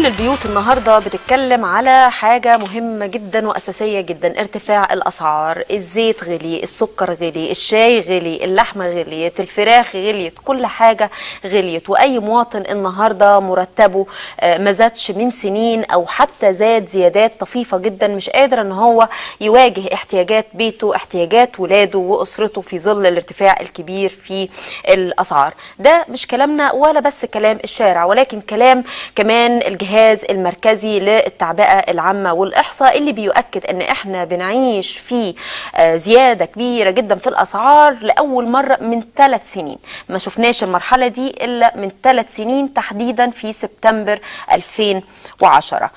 كل البيوت النهارده بتتكلم على حاجه مهمه جدا واساسيه جدا، ارتفاع الاسعار، الزيت غلي، السكر غلي، الشاي غلي، اللحمه غليت، الفراخ غليت، كل حاجه غليت، واي مواطن النهارده مرتبه ما زادش من سنين او حتى زاد زيادات طفيفه جدا، مش قادر ان هو يواجه احتياجات بيته، احتياجات ولاده واسرته في ظل الارتفاع الكبير في الاسعار. ده مش كلامنا ولا بس كلام الشارع، ولكن كلام كمان الجهاز المركزي للتعبئة العامة والإحصاء اللي بيؤكد أن احنا بنعيش في زيادة كبيرة جدا في الأسعار لأول مرة من 3 سنين. ما شفناش المرحلة دي إلا من 3 سنين تحديدا في سبتمبر 2010.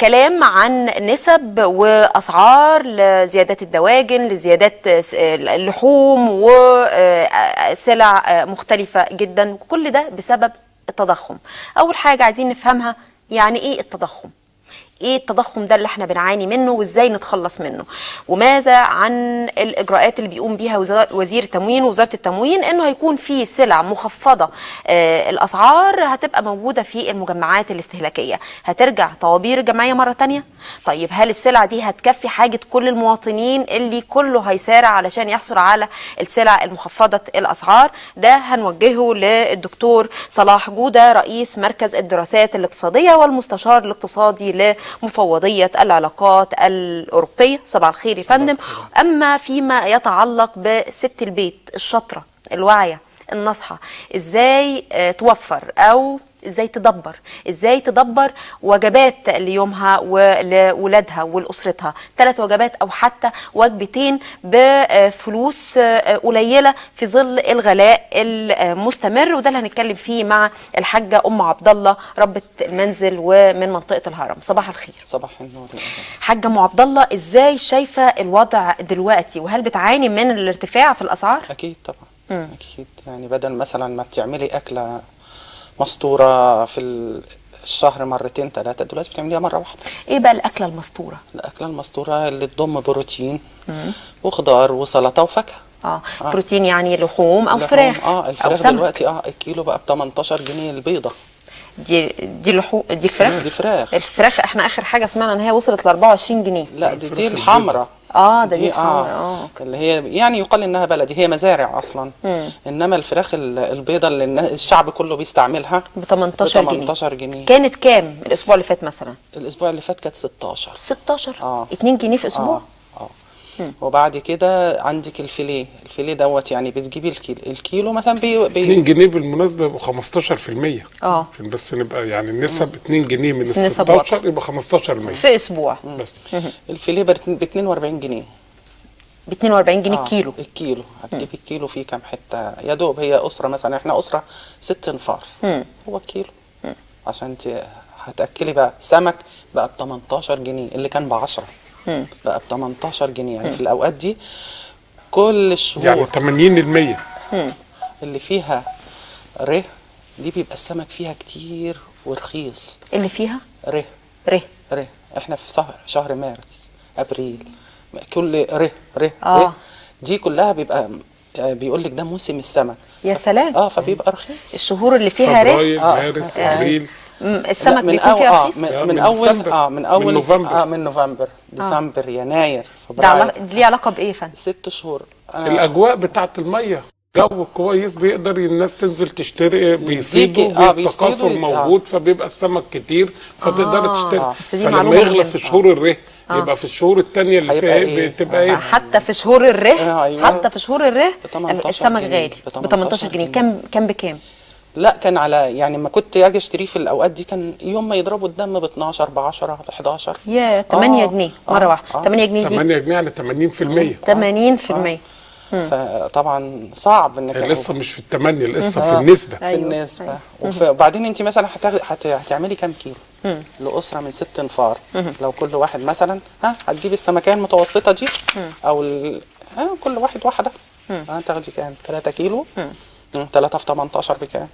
كلام عن نسب وأسعار لزيادات الدواجن، لزيادات اللحوم وسلع مختلفة جدا، وكل ده بسبب التضخم. أول حاجة عايزين نفهمها يعني إيه التضخم؟ إيه التضخم ده اللي إحنا بنعاني منه وإزاي نتخلص منه؟ وماذا عن الإجراءات اللي بيقوم بيها وزير التموين ووزارة التموين، إنه هيكون في سلع مخفضة الأسعار هتبقى موجودة في المجمعات الاستهلاكية، هترجع طوابير الجمعية مرة تانية؟ طيب هل السلع دي هتكفي حاجة كل المواطنين اللي كله هيسارع علشان يحصل على السلع المخفضة الأسعار؟ ده هنوجهه للدكتور صلاح جوده، رئيس مركز الدراسات الاقتصادية والمستشار الاقتصادي مفوضية العلاقات الأوروبية. صباح الخير يا فندم. أما فيما يتعلق بست البيت الشاطرة الواعية النصحة، إزاي توفر أو ازاي تدبر وجبات ليومها ولولادها ولاسرتها، 3 وجبات او حتى وجبتين بفلوس قليله في ظل الغلاء المستمر؟ وده اللي هنتكلم فيه مع الحاجه ام عبد الله ربة المنزل ومن منطقه الهرم. صباح الخير. صباح النور. حاجه ام عبد الله، ازاي شايفه الوضع دلوقتي، وهل بتعاني من الارتفاع في الاسعار؟ اكيد طبعا. اكيد، يعني بدل مثلا ما بتعملي اكله مسطورة في الشهر 2 3 دلوقتي بتعمليها مرة واحدة. ايه بقى الأكلة المسطورة؟ الأكلة المسطورة اللي تضم بروتين وخضار وسلطة وفاكهة. بروتين يعني لحوم أو فراخ. الفراخ دلوقتي الكيلو بقى ب 18 جنيه البيضة. دي اللحوم، دي الفراخ؟ دي فراخ. الفراخ احنا آخر حاجة سمعنا إن هي وصلت ل 24 جنيه. لا دي الحمراء. دي اللي هي يعني يقال انها بلدي، هي مزارع اصلا. انما الفراخ البيضه اللي الشعب كله بيستعملها ب 18 جنيه. كانت كام الاسبوع اللي فات مثلا؟ الاسبوع اللي فات كانت 16. 2 جنيه في اسبوع. وبعد كده عندك الفيليه دوت، يعني بتجيبي الكيلو مثلا 2 جنيه بالمناسبه ب 15%. عشان بس نبقى يعني النسب 2 جنيه من ال 16 يبقى 15% في اسبوع بس. الفيليه ب 42 جنيه ب 42 جنيه الكيلو. هتجيبي الكيلو فيه كام حته؟ يا دوب هي اسره مثلا، احنا اسره 6 نفار، هو الكيلو عشان انت هتاكلي بقى سمك بقى ب 18 جنيه اللي كان ب 10 بقى ب 18 جنيه يعني في الاوقات دي كل الشهور يعني 80% اللي فيها ره دي بيبقى السمك فيها كتير ورخيص. اللي فيها ره احنا في شهر مارس ابريل كل ره دي كلها بيبقى بيقول لك ده موسم السمك. يا سلام. فبيبقى رخيص الشهور اللي فيها ره. فبراير مارس ابريل السمك بيكون فيها رخيص. من نوفمبر ديسمبر يناير فبراير. ده ليه علاقه بايه يا فندم؟ 6 شهور. الاجواء بتاعه الميه، جو كويس بيقدر الناس تنزل تشتري، بيصيدوا التقاصر موجود فبيبقى السمك كتير فتقدر تشتري. فلما يغلى في شهور الره يبقى في الشهور الثانيه اللي فيها بتبقى ايه؟ حتى في شهور الره حتى في شهور الره السمك غالي ب 18 جنيه. كام بكام؟ لا كان على يعني ما كنت اجي اشتريه في الاوقات دي كان يوم ما يضربوا الدم ب 12 ب 10 ب 11. يا 8 جنيه مره واحده. 8 جنيه دي 8 جنيه على 80%. فطبعا صعب انك لسه مش في الثمانيه، لسه في النسبه. وبعدين انت مثلا هتعملي كام كيلو لاسره من 6 نفار؟ لو كل واحد مثلا هتجيبي السمكيه المتوسطه دي او كل واحد واحده هتاخدي كام؟ 3 كيلو 3 في 18 بكام؟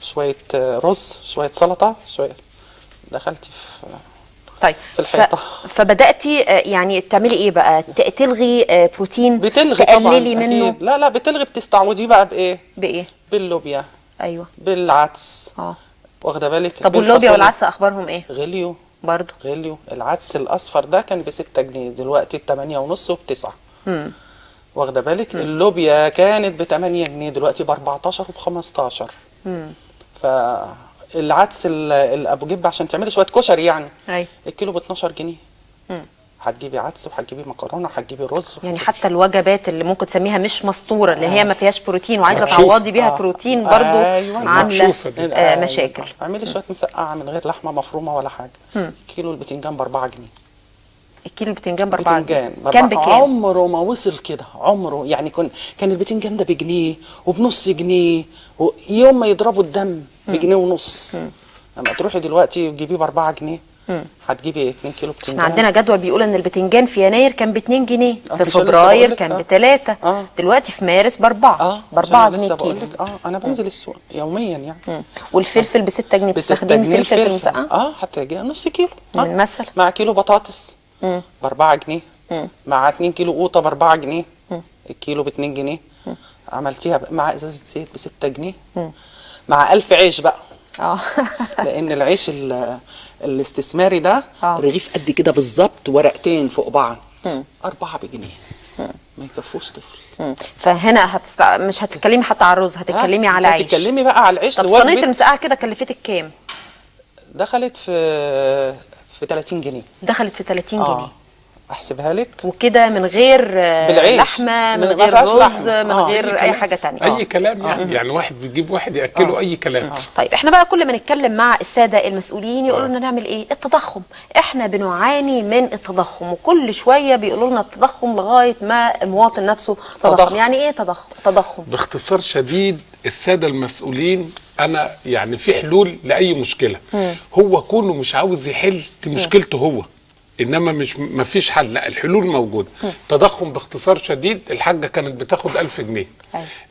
شويه رز شويه سلطه شويه دخلتي في في الحيطه. فبداتي يعني تعملي ايه بقى؟ تلغي بروتين؟ بتلغي تقللي منه؟ أكيد. لا بتلغي، بتستعوضيه بقى بايه؟ باللوبيا. ايوه بالعدس. واخده بالك. طب واللوبيا والعدس اخبارهم ايه؟ غليوا برضه، غليوا. العدس الاصفر ده كان ب 6 جنيه دلوقتي ب 8.5 وب 9. واخده بالك. اللوبيا كانت ب 8 جنيه دلوقتي ب 14 وب 15. فالعدس الابو جيب عشان تعملي شويه كشري يعني أي. الكيلو ب 12 جنيه. هتجيبي عدس وهتجيبي مكرونه وهتجيبي رز يعني حتى الوجبات اللي ممكن تسميها مش مسطوره اللي هي ما فيهاش بروتين وعايزه تعوضي بيها بروتين برضه عامله مشاكل. اعملي شويه مسقعه من غير لحمه مفرومه ولا حاجه. كيلو البتنجان ب 4 جنيه. الكيلو البتنجان ب 4 جنيه كان بكام؟ عمره ما وصل كده، عمره يعني كان البتنجان ده بجنيه وبنص جنيه، يوم ما يضربوا الدم بجنيه ونص. لما تروحي دلوقتي تجيبيه ب 4 جنيه هتجيبي 2 كيلو بتنجان. عندنا جدول بيقول ان البتنجان في يناير كان ب 2 جنيه، في فبراير كان ب 3، دلوقتي في مارس ب 4 ب 4 جنيه كيلو. انا بنزل السوق يوميا يعني. والفلفل ب 6 جنيه. بتستخدمي فلفل مسقعه؟ حتى نص كيلو مثلا مع كيلو بطاطس ب 4 جنيه، مع 2 كيلو قوطه ب 4 جنيه، الكيلو ب 2 جنيه، عملتيها مع ازازه زيت ب 6 جنيه، مع 1000 عيش بقى. لان العيش الاستثماري ده رغيف قد كده بالظبط، ورقتين فوق بعض 4 بجنيه، ما يكفوش طفل. فهنا مش هتتكلمي حتى على الرز، هتتكلمي على عيش. هتتكلمي بقى على العيش. طب صينيه المسقعه كده كلفتك كام؟ دخلت في 30 جنيه. دخلت في 30 جنيه. احسبها لك وكده من غير لحمه، من غير رز، من غير اي حاجه ثانيه. اي كلام يعني واحد بيجيب واحد ياكله اي كلام. طيب احنا بقى كل ما نتكلم مع الساده المسؤولين يقولوا لنا نعمل ايه؟ التضخم. احنا بنعاني من التضخم، وكل شويه بيقولوا لنا التضخم لغايه ما المواطن نفسه تضخم. يعني ايه تضخم؟ باختصار شديد الساده المسؤولين انا يعني في حلول لاي مشكله. هو كونه مش عاوز يحل مشكلته هو، انما مش مفيش حل، لا الحلول موجوده. تضخم باختصار شديد، الحاجه كانت بتاخد 1000 جنيه.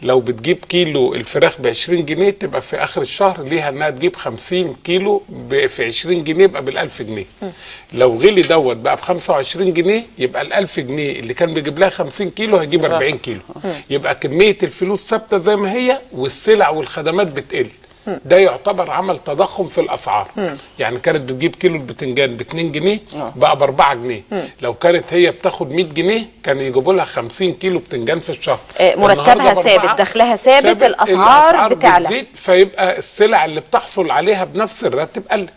لو بتجيب كيلو الفراخ ب 20 جنيه تبقى في اخر الشهر ليها انها تجيب 50 كيلو في 20 جنيه يبقى بال 1000 جنيه. لو غلي دوت بقى ب 25 جنيه يبقى ال 1000 جنيه اللي كان بيجيب لها 50 كيلو هيجيب 40 كيلو. يبقى كميه الفلوس ثابته زي ما هي والسلع والخدمات بتقل. ده يعتبر عمل تضخم في الاسعار. يعني كانت بتجيب كيلو البتنجان ب 2 جنيه بقى ب 4 جنيه، لو كانت هي بتاخد 100 جنيه كان يجيبوا لها 50 كيلو بتنجان في الشهر. مرتبها ثابت، دخلها ثابت، الاسعار بتعلى، فيبقى السلع اللي بتحصل عليها بنفس الراتب قلت.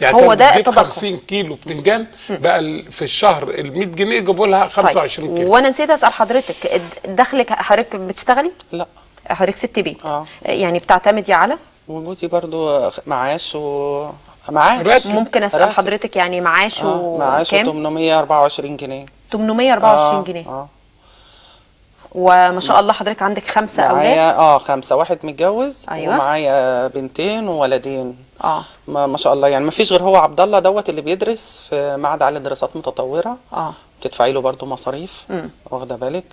يعني هو ده التضخم. 50 كيلو بتنجان بقى في الشهر ال 100 جنيه يجيبوا لها 25 كيلو. وانا نسيت اسال حضرتك، دخلك حضرتك بتشتغلي؟ لا حضرتك ست بيت. يعني بتعتمدي على؟ وجوزي برضو معاش معاش. ممكن اسال راتب حضرتك يعني معاشه معاشه 824 جنيه 824 جنيه. وما شاء الله حضرتك عندك 5 اولاد. 5، واحد متجوز. أيوة. ومعايا بنتين وولدين. ما شاء الله يعني ما فيش غير هو عبد الله دوت اللي بيدرس في معهد عالي دراسات متطوره. بتدفعي له برضو مصاريف، واخده بالك.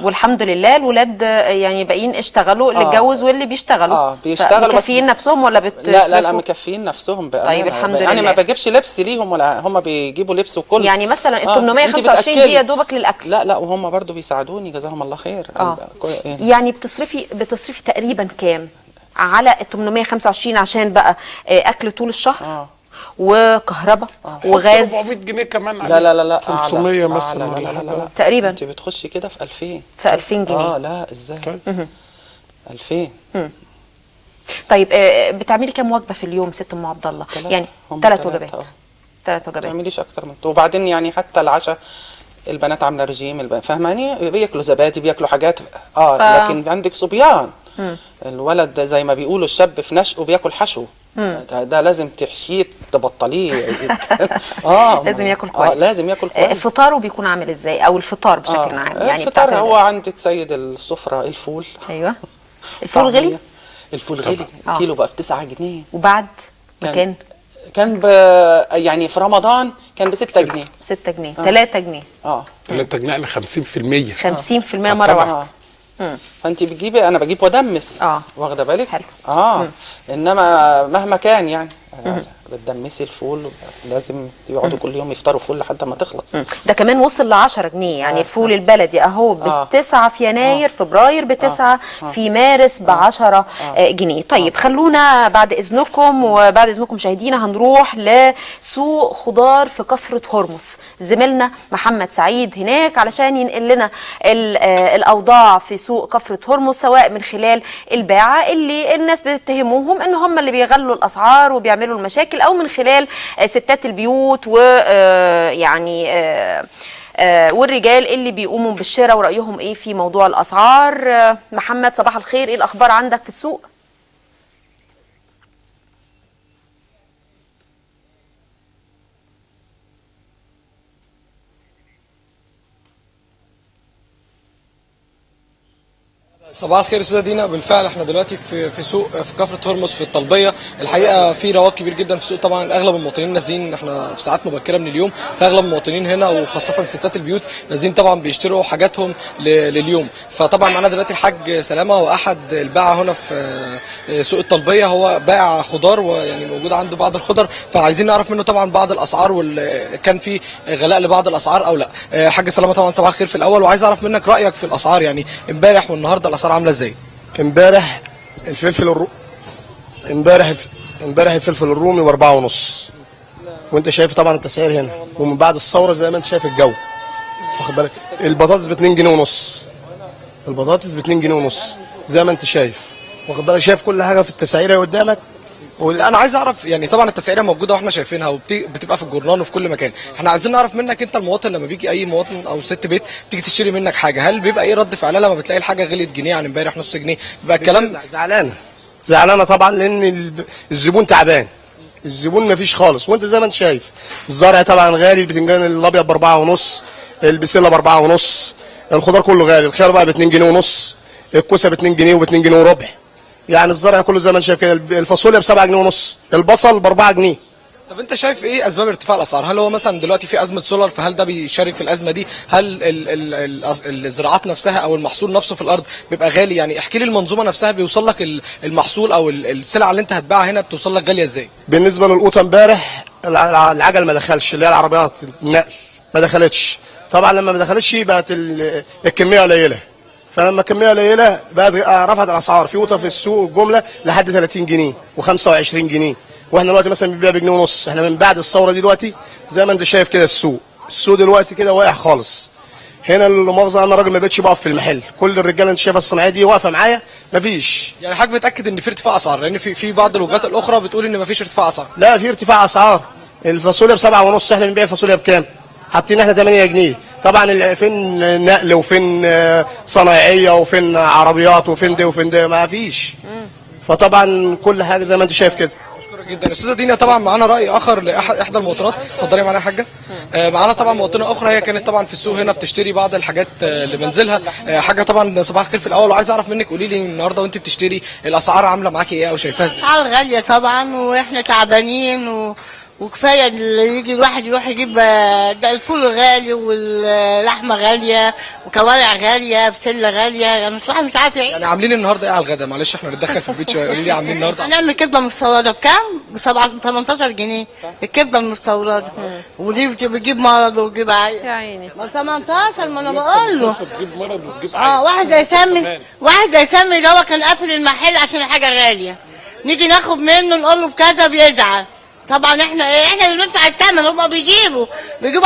والحمد لله الولاد يعني باقيين اشتغلوا، اللي اتجوز واللي بيشتغلوا. بيشتغلوا مكفيين نفسهم ولا بتصرفوا؟ لا مكفيين نفسهم بقى. طيب الحمد لله. انا ما بجيبش لبس ليهم ولا هم بيجيبوا لبس وكل. يعني مثلا ال 825 دي يا دوبك للاكل. لا وهم برضو بيساعدوني جزاهم الله خير. يعني بتصرفي تقريبا كام على ال 825 عشان بقى اكل طول الشهر؟ وكهرباء وغاز. 400 جنيه كمان على. لا 500 مثلا. لا تقريبا انت بتخشي كده في 2000 في 2000 جنيه. لا ازاي 2000. طيب بتعملي كام وجبه في اليوم ست ام عبد الله؟ يعني 3 وجبات. 3 وجبات ما بتعمليش اكتر من كده. وبعدين يعني حتى العشاء البنات عامله رجيم، فاهماني، بياكلوا زبادي، بياكلوا حاجات. لكن عندك صبيان. الولد ده زي ما بيقولوا الشاب في نشأه بياكل حشو. ده لازم تحشيه تبطليه. لازم ياكل كويس. لازم ياكل كويس. فطاره بيكون عامل ازاي او الفطار بشكل عام؟ يعني الفطار هو عندك سيد السفره الفول. ايوه الفول غلي. الفول غلي كيلو بقى ب 9 جنيه. وبعد ما كان يعني في رمضان كان ب 6 جنيه 6 جنيه. 3 جنيه 3 جنيه يعني 50% مره واحده. فانت بتجيبي، انا بجيب وادمس. واخده بالك. حلو. انما مهما كان يعني بتدمسي الفول، لازم يقعدوا كل يوم يفطروا فول لحد ما تخلص. ده كمان وصل ل 10 جنيه يعني الفول البلدي اهو ب 9 في يناير، فبراير ب 9، في مارس ب 10 جنيه. طيب خلونا بعد اذنكم مشاهدينا هنروح لسوق خضار في كفرة هرموس، زميلنا محمد سعيد هناك علشان ينقل لنا الاوضاع في سوق كفرة هرموس، سواء من خلال الباعه اللي الناس بتتهموهم ان هم اللي بيغلوا الاسعار وبيعملوا المشاكل، او من خلال ستات البيوت ويعني والرجال اللي بيقوموا بالشراء ورأيهم ايه في موضوع الاسعار. محمد صباح الخير، ايه الاخبار عندك في السوق؟ صباح الخير استاذه دينا. بالفعل احنا دلوقتي في سوق في كفرة هرموس في الطلبيه، الحقيقه في رواج كبير جدا في السوق. طبعا اغلب المواطنين نازلين، احنا في ساعات مبكره من اليوم، فاغلب المواطنين هنا وخاصه ستات البيوت نازلين طبعا بيشتروا حاجاتهم لليوم. فطبعا معانا دلوقتي الحاج سلامه، واحد الباعه هنا في سوق الطلبيه، هو بائع خضار ويعني موجود عنده بعض الخضر، فعايزين نعرف منه طبعا بعض الاسعار وكان في غلاء لبعض الاسعار او لا. حاج سلامه طبعا صباح الخير في الاول، وعايز اعرف منك رايك في الاسعار، يعني امبارح والنهارده الاسعار عامله ازاي؟ امبارح الفلفل الفلفل الرومي باربعة ونص، وانت شايف طبعا التسعير هنا ومن بعد الثوره زي ما انت شايف الجو، واخد بالك. البطاطس ب 2 جنيه ونص، البطاطس ب 2 جنيه ونص زي ما انت شايف، واخد بالك. شايف كل حاجه في التسعيره قدامك. انا عايز اعرف يعني طبعا التسعيره موجوده واحنا شايفينها وبتبقى في الجورنال وفي كل مكان، احنا عايزين نعرف منك انت المواطن لما بيجي اي مواطن او ست بيت تيجي تشتري منك حاجه، هل بيبقى ايه رد فعلها لما بتلاقي الحاجه غليت جنيه عن امبارح، نص جنيه، بيبقى الكلام؟ زعلانه زعلانه طبعا، لان الزبون تعبان، الزبون مفيش خالص، وانت زي ما انت شايف الزرع طبعا غالي، البتنجان الابيض باربعه ونص، البسله باربعه ونص، الخضار كله غالي، الخيار بقى ب2 جنيه ونص، الكوسه ب2 جنيه وب2 جنيه وربع، يعني الزرع كله زي ما انت شايف كده، الفاصوليا ب 7 جنيه ونص، البصل ب 4 جنيه. طب انت شايف ايه اسباب ارتفاع الاسعار؟ هل هو مثلا دلوقتي في ازمه سولار فهل ده بيشارك في الازمه دي؟ هل الزراعات نفسها او المحصول نفسه في الارض بيبقى غالي؟ يعني احكي لي المنظومه نفسها، بيوصل لك المحصول او السلعه اللي انت هتباعها هنا بتوصل لك غاليه ازاي؟ بالنسبه للقوطه امبارح العجل ما دخلش، اللي هي العربيات النقل ما دخلتش، طبعا لما ما دخلتش بقت الكميه قليله، فلما الكميه قليله بقت رفعت الاسعار. في قطه في السوق الجمله لحد 30 جنيه و25 جنيه، واحنا دلوقتي مثلا بنبيع بجنيه ونص. احنا من بعد الثوره دي دلوقتي زي ما انت شايف كده السوق دلوقتي كده واقع خالص. هنا المؤاخذه انا راجل ما بقتش بقف في المحل، كل الرجاله انت شايفها الصناعيه دي واقفه معايا مفيش. يعني حضرتك متاكد ان في ارتفاع اسعار؟ لان في بعض الوجهات الاخرى بتقول ان مفيش ارتفاع اسعار. لا، في ارتفاع اسعار. الفاصوليا بسبعه ونص، احنا بنبيع الفاصوليا بكام؟ حاطين احنا 8 جنيه، طبعا فين نقل وفين صنايعيه وفين عربيات وفين دي وفين دي، ما فيش. فطبعا كل حاجه زي ما انت شايف كده. بشكرك جدا استاذه دينا. طبعا معانا راي اخر لاحدى المواطنات، اتفضلي معانا يا حاجه. معانا طبعا مواطنه اخرى، هي كانت طبعا في السوق هنا بتشتري بعض الحاجات لمنزلها. حاجه طبعا صباح الخير في الاول، وعايز اعرف منك قولي لي النهارده وانت بتشتري الاسعار عامله معاكي ايه او شايفاها ازاي؟ الاسعار غاليه طبعا، واحنا تعبانين وكفايه اللي يجي الواحد يروح يجيب ده، الفول غالي واللحمه غاليه وكوارع غاليه بسله غاليه، يعني بصراحه مش عارفه ايه. يعني عاملين النهارده ايه على الغدا؟ معلش احنا بنتدخل في البيت شويه، قولي لي عاملين النهارده. هنعمل كبده مستورده بكام؟ ب 18 جنيه الكبده المستورده، ودي بتجيب مرض وتجيب عيا. يا عيني 18، ما انا بقول له بتجيب مرض وتجيب عيا. واحد هيسمي ده كان قافل المحل عشان الحاجه غاليه، نيجي ناخد منه نقول له بكذا بيزعل. طبعا احنا اللي بندفع الثمن، هما بيجيبوا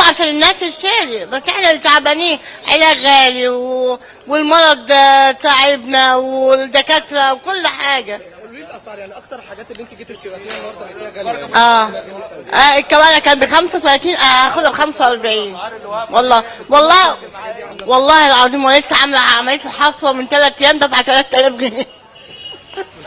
عشان الناس تشتري، بس احنا اللي تعبانين، علاج غالي والمرض تعبنا والدكاتره وكل حاجه. قولي لي الاسعار، يعني اكتر الحاجات اللي انت جيتوا اشتريتيها النهارده لقيتيها غاليه؟ الكوارع كان ب 35، هاخدها ب 45 والله العظيم. ولسه عامله عمليه الحصوه من 3 ايام، دفعه 3000 جنيه.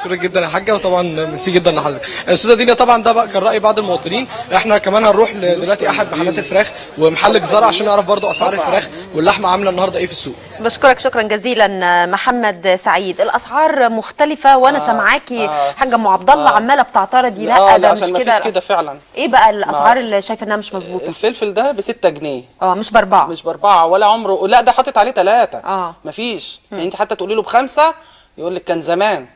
شكرا جدا يا حاجه، وطبعا ميرسي جدا لحضرتك استاذه دينا. طبعا ده بقى كان راي بعض المواطنين. احنا كمان هنروح دلوقتي احد محلات الفراخ ومحل الجزاره عشان نعرف برضو اسعار الفراخ واللحمه عامله النهارده ايه في السوق. بشكرك شكرا جزيلا محمد سعيد. الاسعار مختلفه، وانا سامعاكي حاجه ام عبد الله عماله بتعترضي. لا ده مش كده، مفيش كده فعلا. ايه بقى الاسعار اللي شايفه انها مش مظبوطه؟ الفلفل ده ب 6 جنيه مش ب4 ولا عمره، لا ده حاطط عليه 3. مفيش، يعني انت حتى تقولي له ب5 يقول لك كان زمان.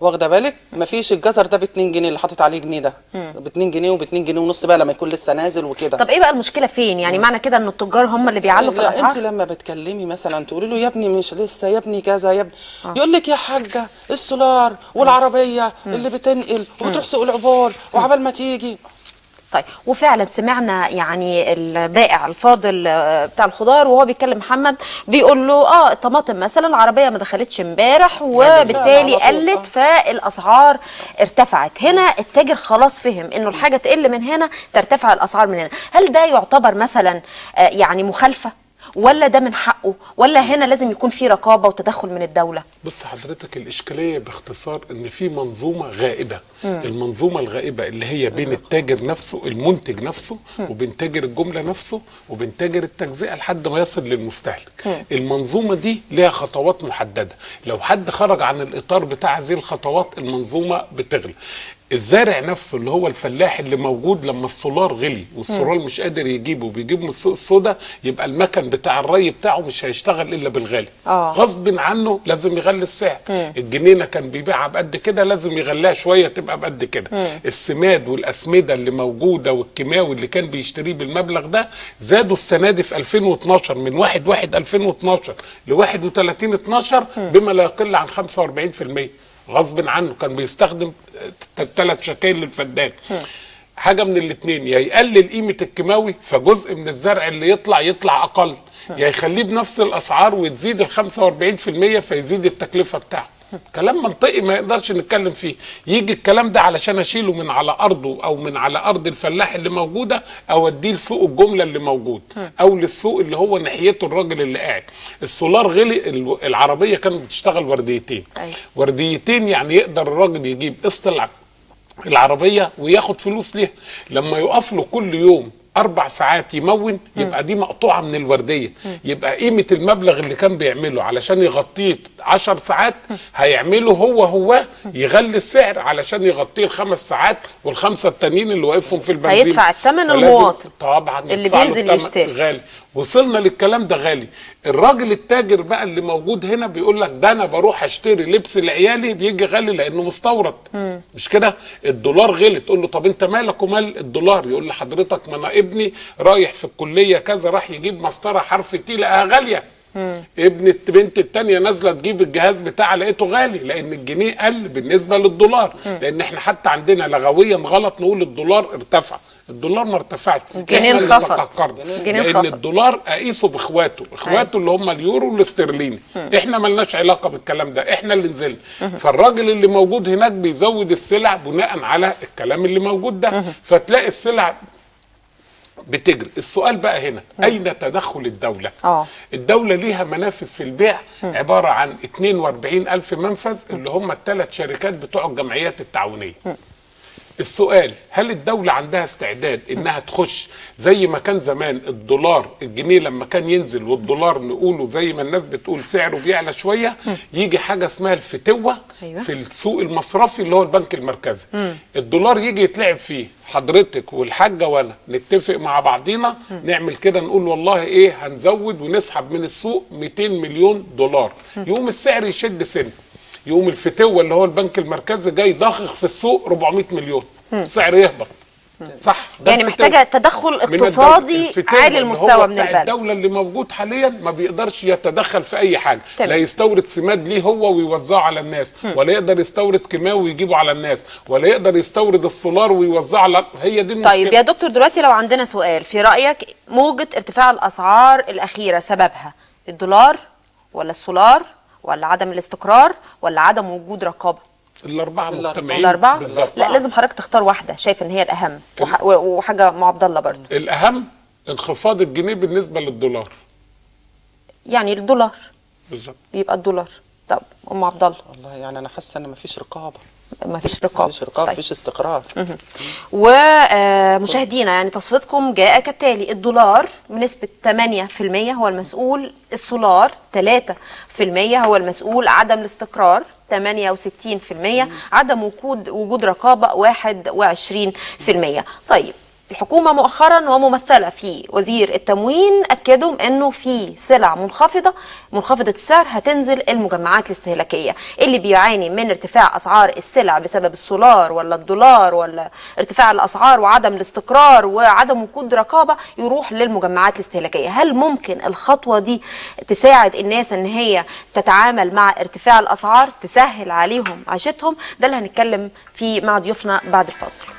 واخده بالك؟ مفيش الجزر ده ب 2 جنيه اللي حاطط عليه جنيه ده ب 2 جنيه وب 2 جنيه ونص بقى لما يكون لسه نازل وكده. طب ايه بقى المشكله فين؟ يعني معنى كده ان التجار هم اللي بيعلوا في الاسعار؟ انت لما بتكلمي مثلا تقولي له يا ابني مش لسه، يا ابني كذا، يا ابني يقول لك يا حاجه السولار والعربيه اللي بتنقل وبتروح سوق العبور وعبال ما تيجي. طيب وفعلا سمعنا يعني البائع الفاضل بتاع الخضار وهو بيتكلم محمد بيقول له الطماطم مثلا العربيه ما دخلتش امبارح وبالتالي قلت فالاسعار ارتفعت. هنا التاجر خلاص فهم انه الحاجه تقل من هنا ترتفع الاسعار من هنا. هل ده يعتبر مثلا يعني مخالفه ولا ده من حقه ولا هنا لازم يكون في رقابه وتدخل من الدوله؟ بص حضرتك الاشكاليه باختصار ان في منظومه غائبه، المنظومه الغائبه اللي هي بين التاجر نفسه، المنتج نفسه، وبين تاجر الجمله نفسه، وبين تاجر التجزئه لحد ما يصل للمستهلك. المنظومه دي ليها خطوات محدده، لو حد خرج عن الاطار بتاع هذه الخطوات المنظومه بتغلى. الزارع نفسه اللي هو الفلاح اللي موجود لما السولار غلي والسولار مش قادر يجيبه بيجيب من السوق السوداء، يبقى المكن بتاع الري بتاعه مش هيشتغل الا بالغالي. غصب عنه لازم يغلي السعر. الجنينه كان بيبيعها بقد كده لازم يغليها شويه تبقى بقد كده. السماد والاسمده اللي موجوده والكيماوي اللي كان بيشتريه بالمبلغ ده زادوا السنه دي في 2012 من 1/1/2012 ل 31/12 بما لا يقل عن 45%. غصب عنه كان بيستخدم 3 شكاير للفدان. حاجه من الاثنين، يا يقلل قيمه الكيماوي فجزء من الزرع اللي يطلع اقل، يا يخليه بنفس الاسعار وتزيد ال 45% فيزيد التكلفه بتاعه. كلام منطقي ما يقدرش نتكلم فيه. يجي الكلام ده علشان اشيله من على ارضه او من على ارض الفلاح اللي موجوده اوديه لسوق الجمله اللي موجود او للسوق اللي هو ناحيته الراجل اللي قاعد. السولار غلي، العربيه كانت بتشتغل ورديتين. ورديتين يعني يقدر الراجل يجيب قسط العربيه وياخد فلوس ليها. لما يقف له كل يوم 4 ساعات يمون يبقى دي مقطوعه من الورديه. يبقى قيمه المبلغ اللي كان بيعمله علشان يغطيه 10 ساعات هيعمله هو يغلي السعر علشان يغطيه ال5 ساعات وال5 التانيين اللي واقفهم في البنزين. هيدفع الثمن المواطن طبعا اللي بينزل يشتري غالي. وصلنا للكلام ده غالي. الراجل التاجر بقى اللي موجود هنا بيقول لك ده انا بروح اشتري لبس لعيالي بيجي غالي لانه مستورد. مش كده؟ الدولار غلي، تقول له طب انت مالك ومال الدولار؟ يقول لحضرتك ما انا ابني رايح في الكليه كذا راح يجيب مسطره حرف تي لقاها غاليه. بنت التانية نازله تجيب الجهاز بتاعها لقيته غالي لان الجنيه قل بالنسبه للدولار. لان احنا حتى عندنا لغويا غلط نقول الدولار ارتفع. الدولار ما ارتفعش، الجنيه انخفض. لان الدولار اقيسه باخواته، اللي هم اليورو والاسترليني. احنا مالناش علاقه بالكلام ده، احنا اللي نزلنا. فالراجل اللي موجود هناك بيزود السلع بناء على الكلام اللي موجود ده. فتلاقي السلع بتجري. السؤال بقى هنا أين تدخل الدولة؟ الدولة ليها منافذ في البيع عبارة عن 42,000 منفذ اللي هم ال3 شركات بتوع الجمعيات التعاونية. السؤال هل الدولة عندها استعداد انها تخش زي ما كان زمان الدولار الجنيه لما كان ينزل والدولار نقوله زي ما الناس بتقول سعره بيعلى شوية يجي حاجة اسمها الفتوة في السوق المصرفي اللي هو البنك المركزي. الدولار يجي يتلعب فيه حضرتك والحاجة وانا نتفق مع بعضينا نعمل كده نقول والله ايه هنزود ونسحب من السوق 200 مليون دولار. يقوم السعر يشد سنة، يقوم الفتوة اللي هو البنك المركزي جاي ضاخخ في السوق 400 مليون. السعر يهبط. صح، يعني محتاجه تدخل اقتصادي عالي المستوى من البلد. الدوله اللي موجود حاليا ما بيقدرش يتدخل في اي حاجه. لا يستورد سماد ليه هو ويوزعه على الناس، ولا يقدر يستورد كيماوي ويجيبه على الناس، ولا يقدر يستورد السولار ويوزعه على. هي دي المشكله. طيب يا دكتور دلوقتي لو عندنا سؤال، في رايك موجه ارتفاع الاسعار الاخيره سببها الدولار ولا السولار ولا عدم الاستقرار ولا عدم وجود رقابه؟ الاربعه مجتمعين. الاربعه لا لازم حضرتك تختار واحده شايف ان هي الاهم وحاجه ام عبد الله برضه. الاهم انخفاض الجنيه بالنسبه للدولار. يعني الدولار بالظبط يبقى الدولار. طب ام عبد الله والله يعني انا حاسه ان مفيش رقابه. مفيش رقابه مفيش استقرار. ومشاهدينا يعني تصويتكم جاء كالتالي: الدولار بنسبه 8% هو المسؤول، السولار 3% هو المسؤول، عدم الاستقرار 68%، عدم وجود رقابه 21%. طيب الحكومة مؤخرا وممثلة في وزير التموين أكدوا أنه في سلع منخفضة السعر هتنزل المجمعات الاستهلاكية. اللي بيعاني من ارتفاع أسعار السلع بسبب السولار ولا الدولار ولا ارتفاع الأسعار وعدم الاستقرار وعدم وجود رقابة يروح للمجمعات الاستهلاكية. هل ممكن الخطوة دي تساعد الناس أن هي تتعامل مع ارتفاع الأسعار، تسهل عليهم عيشتهم؟ ده اللي هنتكلم فيه مع ضيوفنا بعد الفاصل.